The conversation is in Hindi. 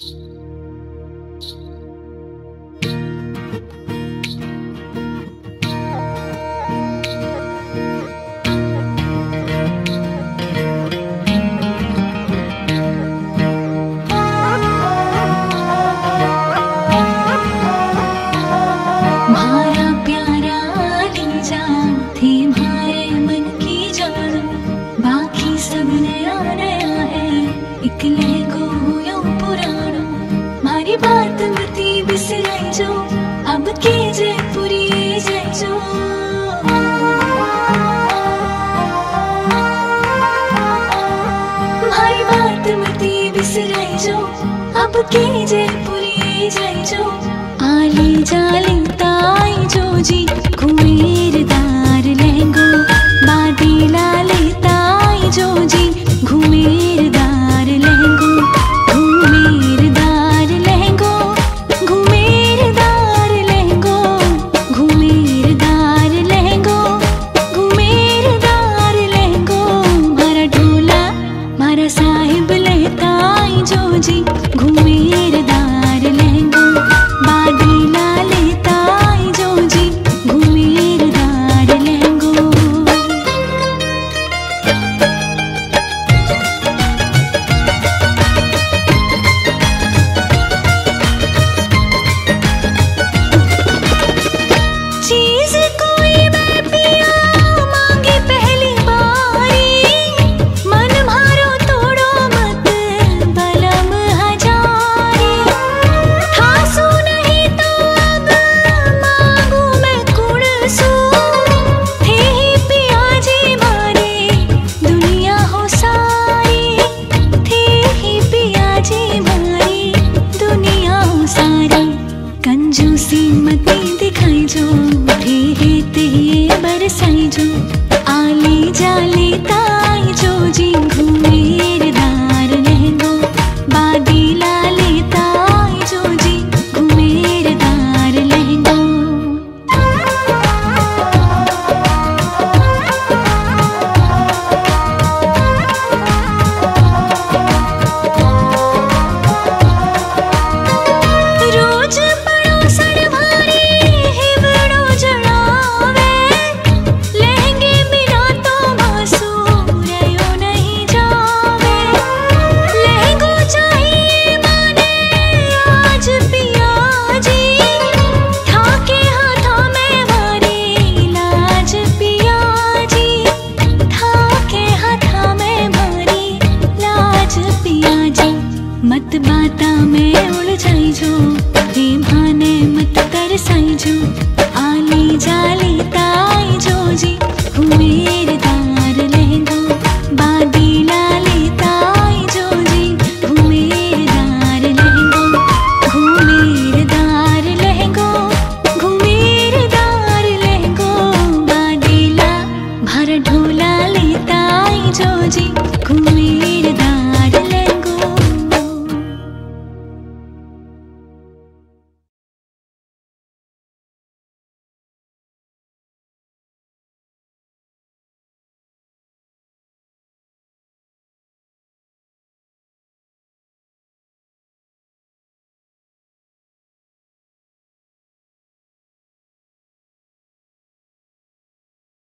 जाली